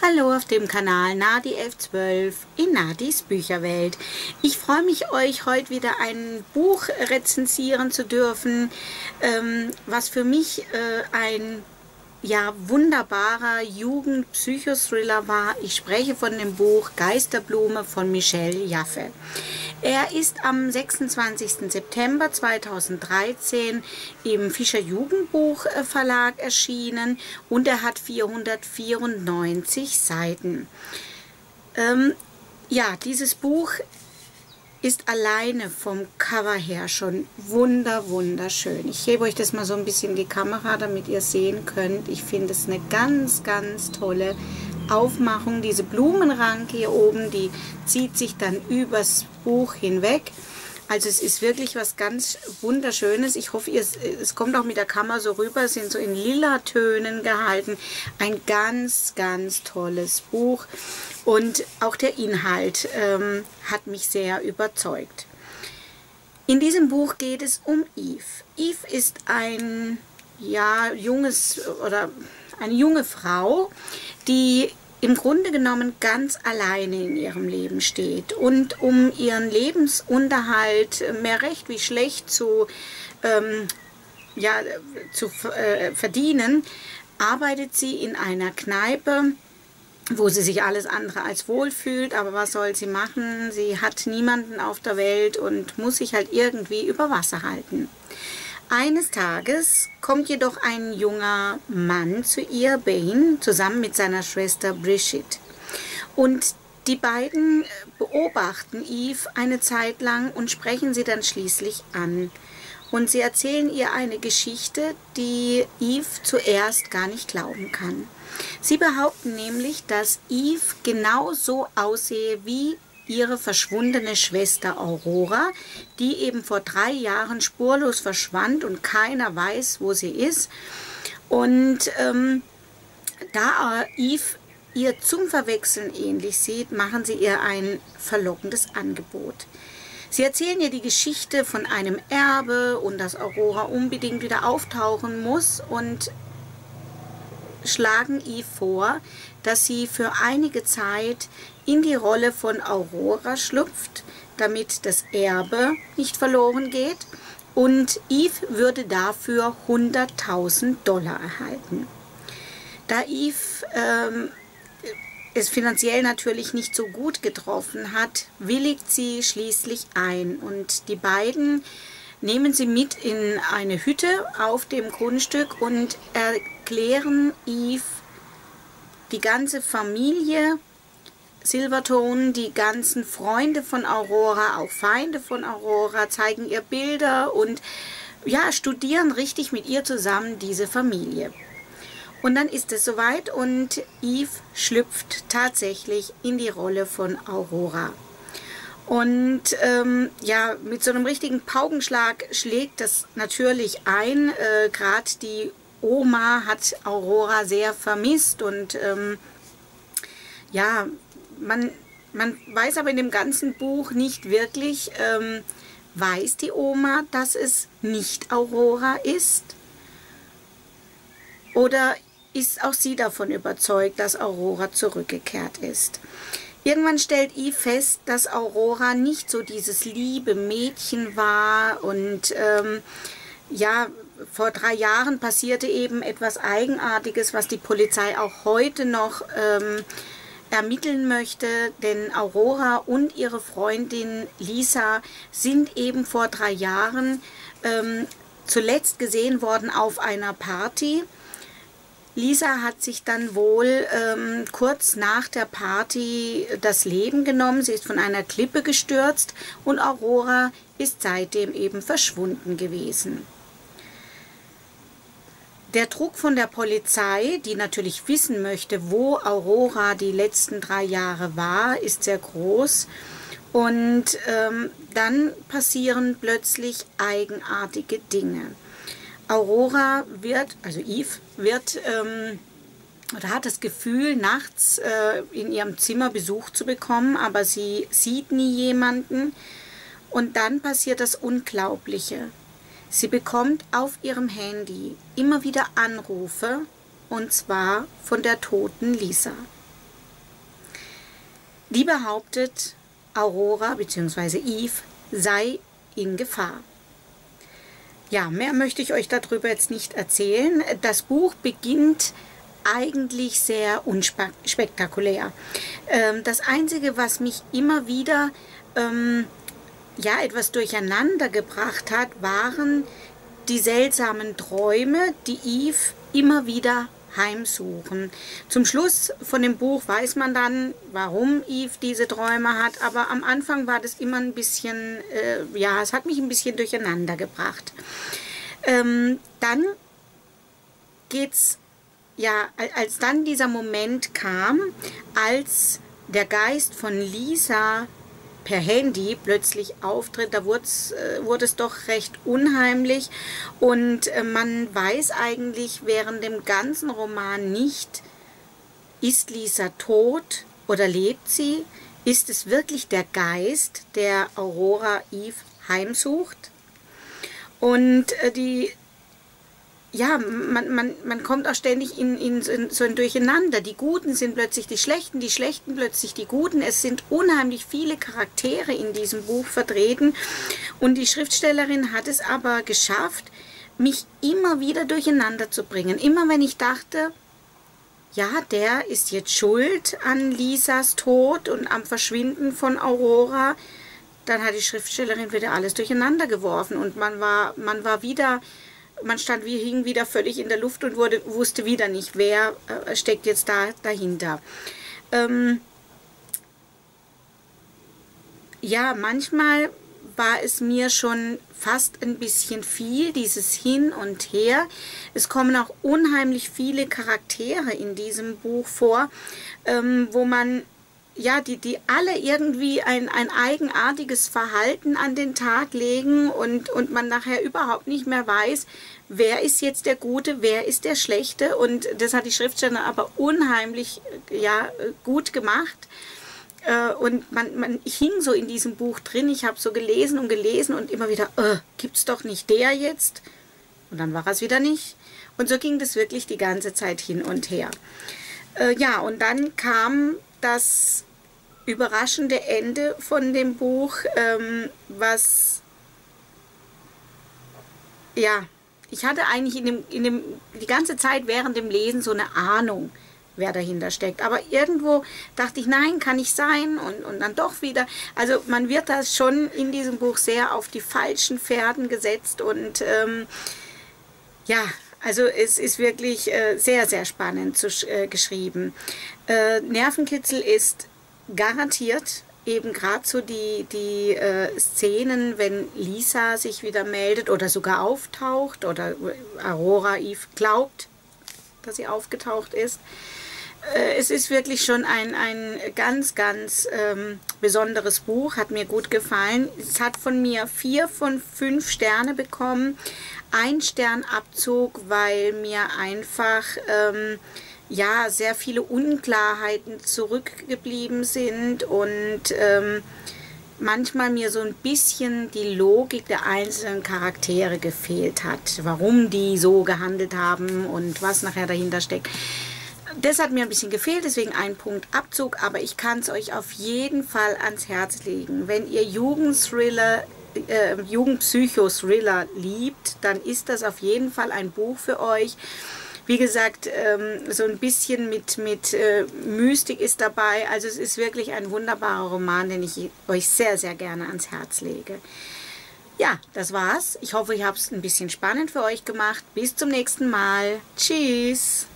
Hallo auf dem Kanal Nady1112 in Nadys Bücherwelt. Ich freue mich, euch heute wieder ein Buch rezensieren zu dürfen, was für mich ein wunderbarer Jugendpsychothriller war. Ich spreche von dem Buch Geisterblume von Michelle Jaffe. Er ist am 26. September 2013 im Fischer-Jugendbuch Verlag erschienen und er hat 494 Seiten. Dieses Buch ist alleine vom Cover her schon wunderschön. Ich hebe euch das mal so ein bisschen die Kamera, damit ihr sehen könnt. Ich finde es eine ganz tolle Aufmachung. Diese Blumenranke hier oben, die zieht sich dann übers Buch hinweg. Also es ist wirklich was ganz Wunderschönes. Ich hoffe, es kommt auch mit der Kamera so rüber, sind so in lila Tönen gehalten. Ein ganz tolles Buch und auch der Inhalt hat mich sehr überzeugt. In diesem Buch geht es um Eve. Eve ist ein eine junge Frau, die im Grunde genommen ganz alleine in ihrem Leben steht und um ihren Lebensunterhalt mehr recht wie schlecht zu verdienen, arbeitet sie in einer Kneipe, wo sie sich alles andere als wohl fühlt. Aber was soll sie machen? Sie hat niemanden auf der Welt und muss sich halt irgendwie über Wasser halten. Eines Tages kommt jedoch ein junger Mann zu ihr, Bane, zusammen mit seiner Schwester Bridget. Und die beiden beobachten Eve eine Zeit lang und sprechen sie dann schließlich an. Und sie erzählen ihr eine Geschichte, die Eve zuerst gar nicht glauben kann. Sie behaupten nämlich, dass Eve genauso aussehe wie ihre verschwundene Schwester Aurora, die eben vor 3 Jahren spurlos verschwand und keiner weiß, wo sie ist. Und da Eve ihr zum Verwechseln ähnlich sieht, machen sie ihr ein verlockendes Angebot. Sie erzählen ihr die Geschichte von einem Erbe und dass Aurora unbedingt wieder auftauchen muss und schlagen Eve vor, dass sie für einige Zeit in die Rolle von Aurora schlüpft, damit das Erbe nicht verloren geht, und Eve würde dafür 100.000 Dollar erhalten. Da Eve es finanziell natürlich nicht so gut getroffen hat, willigt sie schließlich ein und die beiden nehmen sie mit in eine Hütte auf dem Grundstück und erklären Eve die ganze Familie Silverton, die ganzen Freunde von Aurora, auch Feinde von Aurora, zeigen ihr Bilder und studieren richtig mit ihr zusammen diese Familie. Und dann ist es soweit und Eve schlüpft tatsächlich in die Rolle von Aurora. Und mit so einem richtigen Paukenschlag schlägt das natürlich ein. Gerade die Oma hat Aurora sehr vermisst und man weiß aber in dem ganzen Buch nicht wirklich, weiß die Oma, dass es nicht Aurora ist? Oder ist auch sie davon überzeugt, dass Aurora zurückgekehrt ist? Irgendwann stellt Eve fest, dass Aurora nicht so dieses liebe Mädchen war und vor 3 Jahren passierte eben etwas Eigenartiges, was die Polizei auch heute noch ermitteln möchte, denn Aurora und ihre Freundin Lisa sind eben vor 3 Jahren zuletzt gesehen worden auf einer Party. Lisa hat sich dann wohl kurz nach der Party das Leben genommen. Sie ist von einer Klippe gestürzt und Aurora ist seitdem eben verschwunden gewesen. Der Druck von der Polizei, die natürlich wissen möchte, wo Aurora die letzten 3 Jahre war, ist sehr groß. Und dann passieren plötzlich eigenartige Dinge. Aurora wird, also Eve, hat das Gefühl, nachts in ihrem Zimmer Besuch zu bekommen, aber sie sieht nie jemanden. Und dann passiert das Unglaubliche. Sie bekommt auf ihrem Handy immer wieder Anrufe, und zwar von der toten Lisa. Die behauptet, Aurora bzw. Eve sei in Gefahr. Ja, mehr möchte ich euch darüber jetzt nicht erzählen. Das Buch beginnt eigentlich sehr unspektakulär. Das Einzige, was mich immer wieder ja, etwas durcheinander gebracht hat, waren die seltsamen Träume, die Eve immer wieder heimsuchen. Zum Schluss von dem Buch weiß man dann, warum Eve diese Träume hat, aber am Anfang war das immer ein bisschen, ja, es hat mich ein bisschen durcheinander gebracht. Dann geht's, ja, als dann dieser Moment kam, als der Geist von Lisa per Handy plötzlich auftritt, da wurde es doch recht unheimlich, und man weiß eigentlich während dem ganzen Roman nicht, ist Lisa tot oder lebt sie? Ist es wirklich der Geist, der Aurora Eve heimsucht? Und die, ja, man kommt auch ständig in so ein Durcheinander. Die Guten sind plötzlich die Schlechten plötzlich die Guten. Es sind unheimlich viele Charaktere in diesem Buch vertreten. Und die Schriftstellerin hat es aber geschafft, mich immer wieder durcheinander zu bringen. Immer wenn ich dachte, ja, der ist jetzt schuld an Lisas Tod und am Verschwinden von Aurora, dann hat die Schriftstellerin wieder alles durcheinander geworfen. Und man war wieder... Man stand wie, hing wieder völlig in der Luft und wusste wieder nicht, wer steckt jetzt dahinter. Ja, manchmal war es mir schon fast ein bisschen viel, dieses Hin und Her. Es kommen auch unheimlich viele Charaktere in diesem Buch vor, wo man... ja, die alle irgendwie ein eigenartiges Verhalten an den Tag legen und man nachher überhaupt nicht mehr weiß, wer ist jetzt der Gute, wer ist der Schlechte. Und das hat die Schriftstellerin aber unheimlich, ja, gut gemacht. Und ich hing so in diesem Buch drin, ich habe so gelesen und immer wieder, gibt's doch nicht der jetzt? Und dann war es wieder nicht. Und so ging das wirklich die ganze Zeit hin und her. Ja, und dann kam das überraschende Ende von dem Buch, was, ja, ich hatte eigentlich die ganze Zeit während dem Lesen so eine Ahnung, wer dahinter steckt. Aber irgendwo dachte ich, nein, kann nicht sein, und dann doch wieder. Also man wird das schon in diesem Buch sehr auf die falschen Pferden gesetzt, und ja, also es ist wirklich sehr, sehr spannend geschrieben. Nervenkitzel ist garantiert, eben gerade so die Szenen, wenn Lisa sich wieder meldet oder sogar auftaucht oder Aurora Eve glaubt, dass sie aufgetaucht ist. Es ist wirklich schon ein ganz, ganz besonderes Buch, hat mir gut gefallen. Es hat von mir 4 von 5 Sterne bekommen. Ein Sternabzug, weil mir einfach ja, sehr viele Unklarheiten zurückgeblieben sind und manchmal mir so ein bisschen die Logik der einzelnen Charaktere gefehlt hat, warum die so gehandelt haben und was nachher dahinter steckt. Das hat mir ein bisschen gefehlt, deswegen ein Punkt Abzug, aber ich kann es euch auf jeden Fall ans Herz legen. Wenn ihr Jugendpsycho-Thriller liebt, dann ist das auf jeden Fall ein Buch für euch. Wie gesagt, so ein bisschen mit Mystik ist dabei. Also es ist wirklich ein wunderbarer Roman, den ich euch sehr, sehr gerne ans Herz lege. Ja, das war's. Ich hoffe, ich habe es ein bisschen spannend für euch gemacht. Bis zum nächsten Mal. Tschüss!